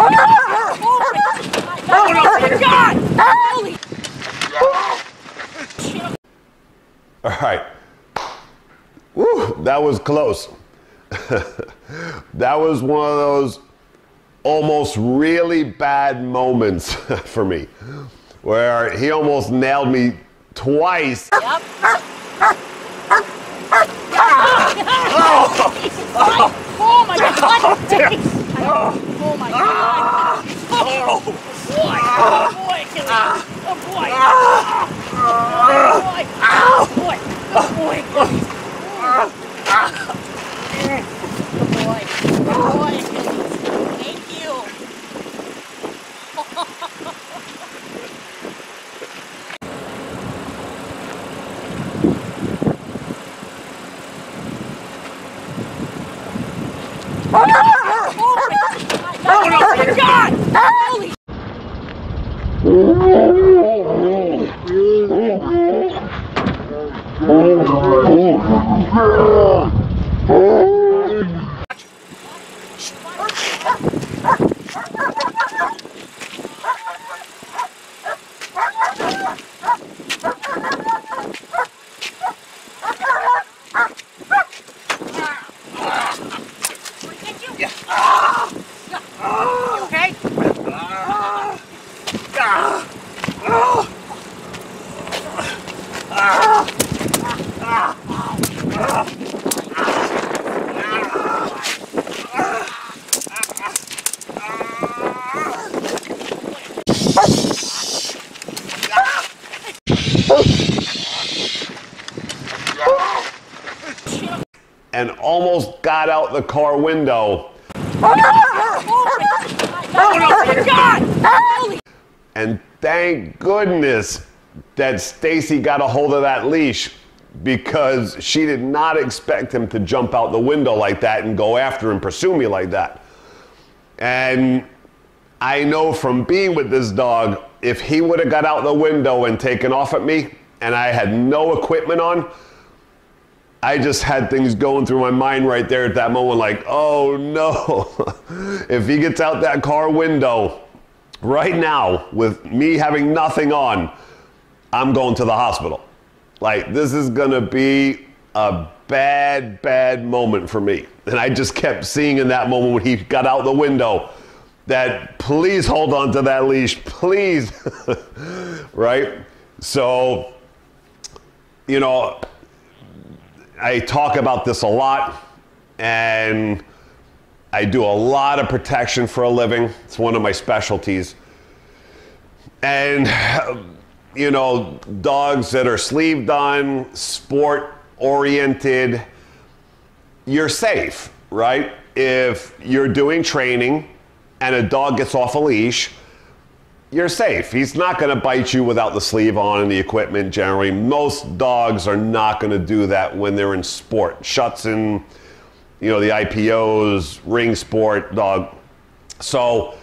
Oh my God! All right. Woo, that was close. That was one of those almost really bad moments for me, where he almost nailed me twice. Yep. Oh my God! Oh my God! Oh boy! Oh boy! Oh boy! Oh boy! Oh boy! And almost got out the car window. And thank goodness that Stacy got a hold of that leash, because she did not expect him to jump out the window like that and go after and pursue me like that. And I know from being with this dog, if he would have got out the window and taken off at me and I had no equipment on, I just had things going through my mind right there at that moment, like, oh no, if he gets out that car window right now with me having nothing on, I'm going to the hospital. Like, this is gonna be a bad, bad moment for me. And I just kept seeing in that moment when he got out the window that please hold on to that leash, please, right? So, you know, I talk about this a lot, and I do a lot of protection for a living. It's one of my specialties. And, you know, dogs that are sleeved on, sport-oriented, you're safe, right? If you're doing training and a dog gets off a leash, you're safe. He's not going to bite you without the sleeve on and the equipment generally. Most dogs are not going to do that when they're in sport. Schutzhund, you know, the IPOs, ring sport dog. So,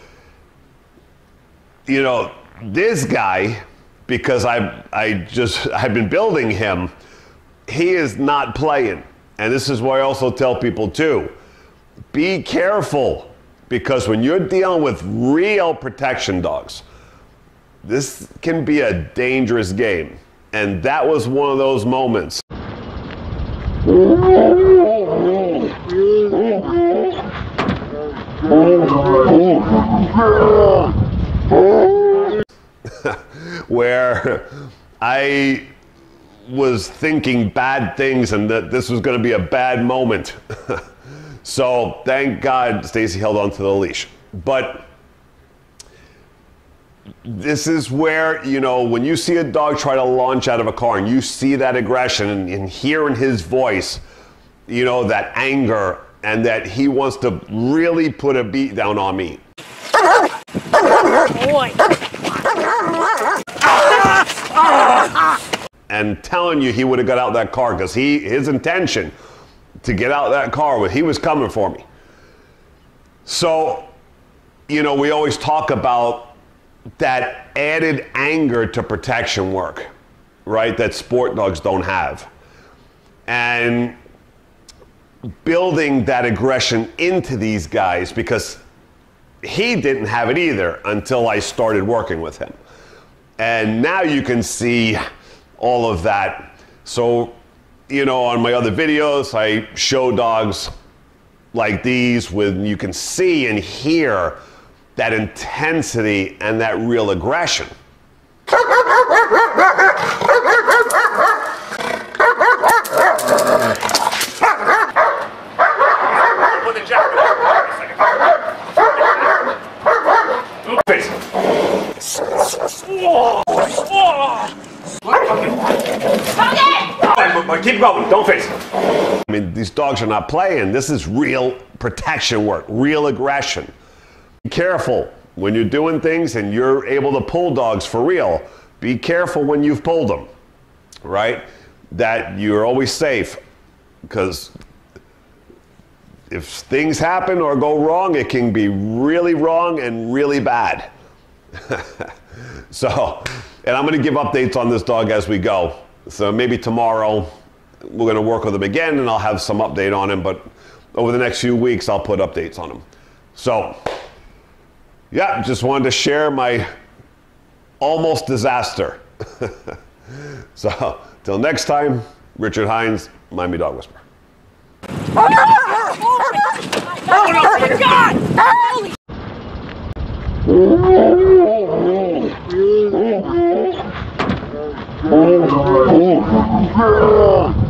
you know, this guy, because I've been building him, he is not playing. And this is why I also tell people too, be careful, because when you're dealing with real protection dogs, this can be a dangerous game. And that was one of those moments. Where I was thinking bad things and that this was going to be a bad moment. So thank God Stacy held on to the leash. But this is where, you know, when you see a dog try to launch out of a car and you see that aggression and hear in his voice, you know, that anger and that he wants to really put a beat down on me. Boy. And telling you, he would have got out that car, because his intention to get out of that car when he was coming for me. So, you know, we always talk about that added anger to protection work, right? That sport dogs don't have. And building that aggression into these guys, because he didn't have it either until I started working with him. And now you can see all of that. So, you know, on my other videos, I show dogs like these when you can see and hear that intensity and that real aggression. Keep going, don't face them. I mean, these dogs are not playing. This is real protection work, real aggression. Be careful when you're doing things and you're able to pull dogs for real. Be careful when you've pulled them, right? That you're always safe, because if things happen or go wrong, it can be really wrong and really bad. So, and I'm gonna give updates on this dog as we go. So maybe tomorrow, we're going to work with him again, and I'll have some update on him, but over the next few weeks, I'll put updates on him. So, yeah, just wanted to share my almost disaster. So, till next time, Richard Heinz, Miami Dog Whisperer. Oh my God! Holy...